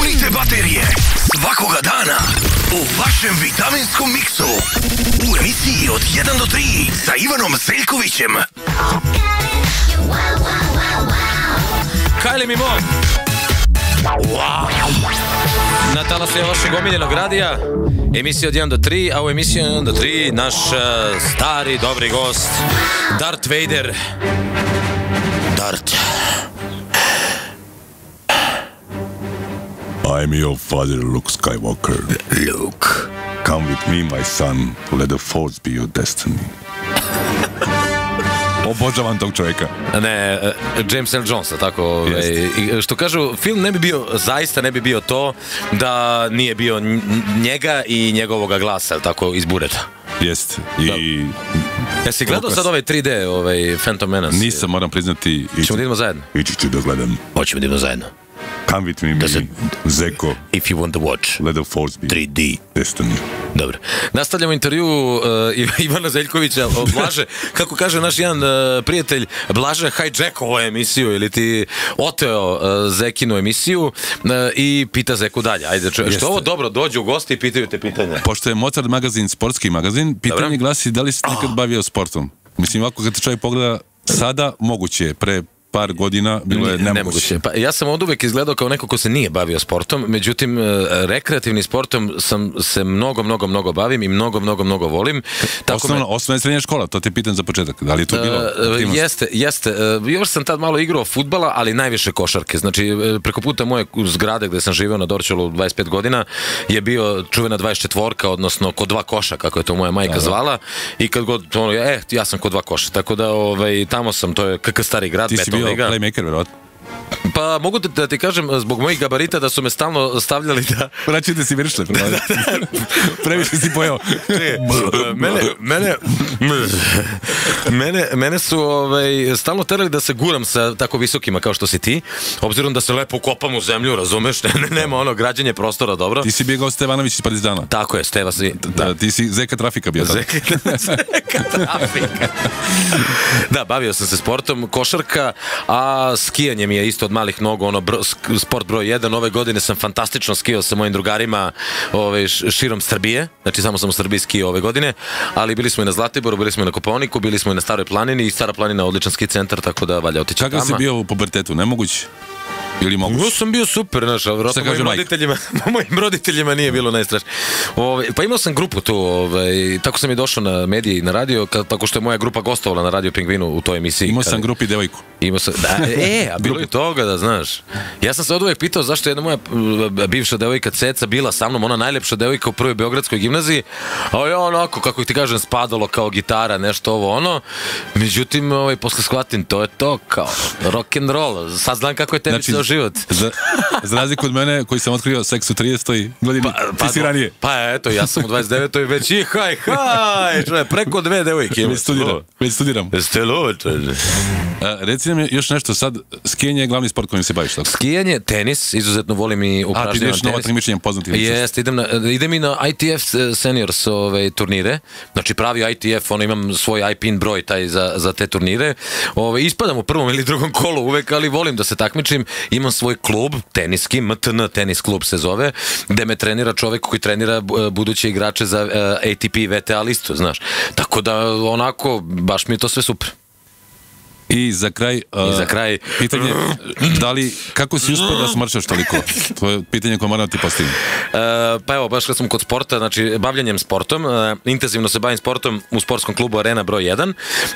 Punite baterije svakoga dana u vašem vitaminskom miksu u emisiji od 1 do 3 sa Ivanom Zeljkovićem. Kajle mi moj! Na talasu je vašeg omiljenog radija, emisija od 1 do 3, a u emisiji od 1 do 3 naš stari, dobri gost, Darth Vader. Darth. I'm your father, Luke Skywalker. Luke. Come with me, my son. Let the force be your destiny. Obožavam tog čovjeka. Ne, James L. Jonesa, tako. Što kažu, film ne bi bio, zaista ne bi bio to da nije bio njega i njegovog glasa, tako, iz bureta. Jeste. I... Jesi gledao sad ovaj 3D, ovaj Phantom Menace? Nisam, moram priznati. Ćemo da idemo zajedno? Ići ću da gledam. Hoćemo da idemo zajedno. Come with me, Zeko. If you want to watch. Let the force be. 3D. Destiny. Dobro. Nastavljamo intervju Ivana Zeljkovića o Blaže. Kako kaže naš jedan prijatelj, Blaže hijackovao emisiju ili ti oteo Zekinu emisiju i pita Zeku dalje. Ajde, što ovo dobro, dođu u gosti i pitaju te pitanja. Pošto je Most magazin sportski magazin, pitanje glasi da li se nekad bavio sportom. Mislim, ovako kad čovjek pogleda sada, moguće je, pre par godina bilo je nemoguće. Ja sam od uvek izgledao kao neko ko se nije bavio sportom, međutim, rekreativnim sportom sam se mnogo bavim i mnogo volim. Osnovna je srednja škola, to te pitam za početak. Da li je to bilo? Jeste. Još sam tad malo igrao fudbala, ali najviše košarke. Znači, preko puta moje zgrade gde sam živeo na Dorčelu 25 godina je bio čuvena 24-ka, odnosno ko dva koša, kako je to moja majka zvala, i kad god, ja sam ko dva koša. Tako da, tamo sam, to je KK stari grad, Playmaker, verovatno. Pa mogu da ti kažem, zbog mojih gabarita da su me stalno stavljali da... Vraćajte si miršle. Previše si pojao. Mene su stalno terali da se guram sa tako visokima kao što si ti, obzirom da se lepo kopam u zemlju, razumeš? Nema ono građenje prostora, dobro. Ti si bjegao Stevanović iz Partizana. Tako je, Steva si... Ti si Zeka Trafika bio. Zeka Trafika. Da, bavio sam se sportom, košarka, a skijanje mi je isto od malih nogu, ono, sport broj 1. Ove godine sam fantastično skio sa mojim drugarima širom Srbije, znači samo sam u Srbiji skio ove godine, ali bili smo i na Zlatiboru, bili smo i na Kopaoniku, bili smo i na Staroj planini i Stara planina, odličan ski centar, tako da valja otići tamo. Kako si bio u pubertetu, nemogući? Ja sam bio super, znaš, mojim roditeljima nije bilo najstrašnije. Pa imao sam grupu tu, tako sam i došao na medije i na radio, tako što je moja grupa gostovala na Radio Pingvinu u toj emisiji. Imao sam grupi devojku. A bilo je toga, da znaš. Ja sam se od uvek pitao zašto je jedna moja bivša devojka Ceca bila sa mnom, ona najlepša devojka u prvoj beogradskoj gimnaziji, a ja onako, kako ti kažem, spadalo kao gitara, nešto ovo ono. Međutim, posle shvatim, to je to kao rock'n'roll. Sad znam kako je tebi ceo život. Za razliku od mene, koji sam otkrio seks u 30. godini, ti si ranije. Pa eto, ja sam u 29. i već i haj, preko dve devojke. Već studiram. Ste luče. Reci nam još nešto, sad, skijanje je glavni sport kojim se baviš, tako? Skijanje, tenis, izuzetno volim i upražnjeno tenis. A, ti ideš na ova takmičenja poznatih? Jeste, idem i na ITF seniors turnire, znači pravi ITF, ono imam svoj IPN broj taj za te turnire. Ispadam u prvom ili drugom kolu uvek, ali volim da se takmičim. Imam svoj klub, teniski, MTN tenis klub se zove, gde me trenira čovek koji trenira buduće igrače za ATP i WTA listu, znaš. Tako da, onako, baš mi je to sve super. I za kraj, pitanje, kako si uspio da smršaš toliko? To je pitanje koje moram ti postaviti. Pa evo, baš kad sam kod sporta, znači bavljanjem sportom, intenzivno se bavim sportom u sportskom klubu Arena broj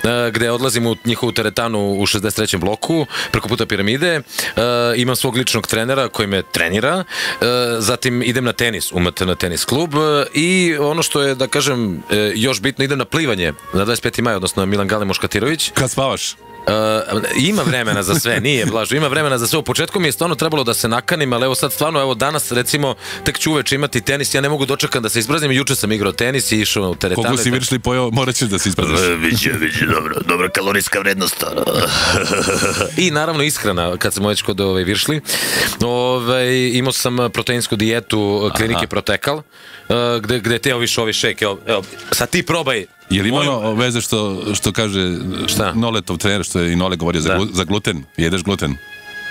1, gde odlazim u njihovu teretanu u 63. bloku, preko puta piramide, imam svog ličnog trenera koji me trenira, zatim idem na tenis, na tenis klub, i ono što je, da kažem, još bitno, idem na plivanje, na 25. maja, odnosno Milan Galimo Škatirović. Kad spavaš? Ima vremena za sve, nije Blažo, ima vremena za sve. U početku mi je stvarno trebalo da se nakanim, ali evo sad stvarno, evo danas recimo tek ću uveče imati tenis, ja ne mogu dočekam da se izbrazim. Juče sam igrao tenis i išao u teretane. Koliko si viršli pojao, morat ćeš da se izbraziš. Biće, dobro, kalorijska vrednost. I naravno ishrana, kad sam već kod viršli. Imao sam proteinsku dijetu klinike Protekal, gde te oviš ovi šek, evo, sad ti probaj. Je li ima ono veze što kaže Noletov trener, što je i Nole govorio za gluten? Jedeš gluten?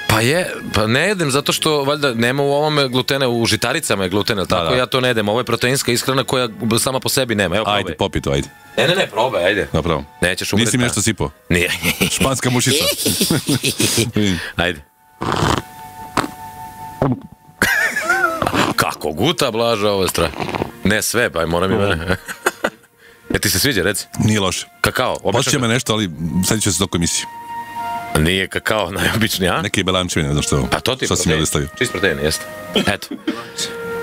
Pa Pa je, pa ne jedem, zato što valjda nema u ovome glutena, u žitaricama je glutena, tako ja to ne jedem. Ovo je proteinska ishrana koja sama po sebi nema. Ajde, popi to, ajde. Ne, probaj, ajde. Napravo. Nećeš umreti. Nisi mi nešto sipao. Nije. Španska mušica. Ajde. Kako guta, Blaža, ovo je strah. Ne sve, pa moram i mene. E ti se sviđa, reci? Nije loše. Kakao? Počeće me nešto, ali sad ću se dok emisiju. Nije kakao najobičniji, a? Neki belančevine, znaš što. Pa to ti protein, čist protein, jeste. Eto.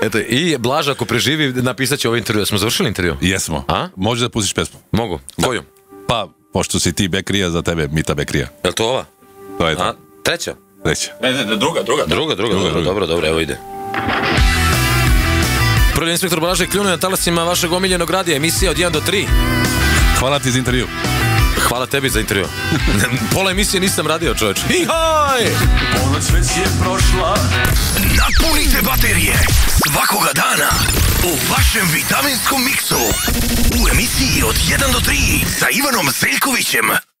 Eto, i Blaža ako preživi, napisat će ovo intervju. Smo završili intervju? Jesmo. A? Može da pustiš pesmu? Mogu. Koju? Pa, pošto si ti Bekrija, za tebe Mita Bekrija. Je li to ova? To je to. Treća? Treća. Ne, druga. Dobro, evo ide. Prljavi inspektor Blaža i Kljunu na talasima vašeg omiljenog radija, emisija od 1 do 3. Hvala ti za intervju. Hvala tebi za intervju. Pola emisije nisam radio, čoveč. Ihaj! Ponoć već je prošla. Napunite baterije svakoga dana u vašem vitaminskom miksu. U emisiji od 1 do 3 sa Ivanom Zeljkovićem.